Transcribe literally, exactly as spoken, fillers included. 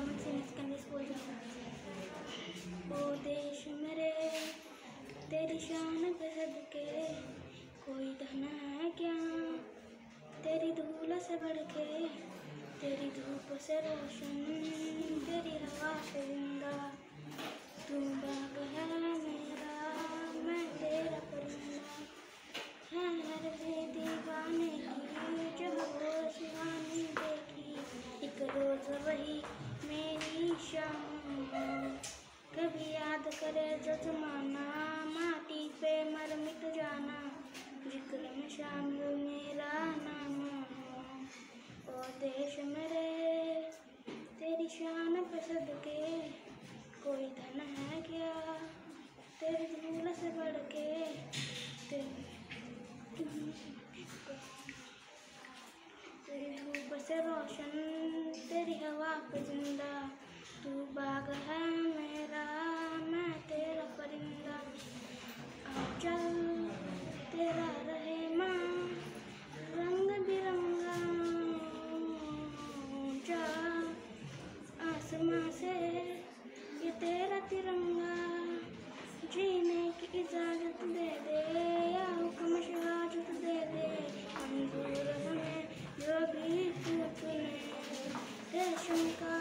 Comic series के अंदर school जाना। ओ देश मेरे तेरी शान पे सदके कोई धना है क्या, तेरी धूल से बढ़के तेरी धूप से रोशन, तेरी हवा से जिंदा, तू बाग है मेरा मैं तेरा परिंदा, है हर भेदी गाने की जब वो शिवानी देखी, एक रोज वही मेरी शाम कभी याद करे जो जमाना, माटी पे मर मिट जाना, जिक्र में शामिल मेरा नाम। ओ देश मेरे तेरी शान पे सदके कोई धन है क्या, तेरी धूल से बढ़के तेरी धूप से रोशन, तेरी हवा पे जिंदा, तू बाग है मेरा मैं तेरा परिंदा। आ चल तेरा रहे माँ रंग बिरंगा, जा आसमां से ये तेरा तिरंगा, जीने की इजाज़त दे दे या हुक्म शहादत दे दे, मंजूर हमें जो भी तू चुने, रेशम का